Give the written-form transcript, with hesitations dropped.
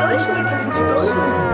Deutschland.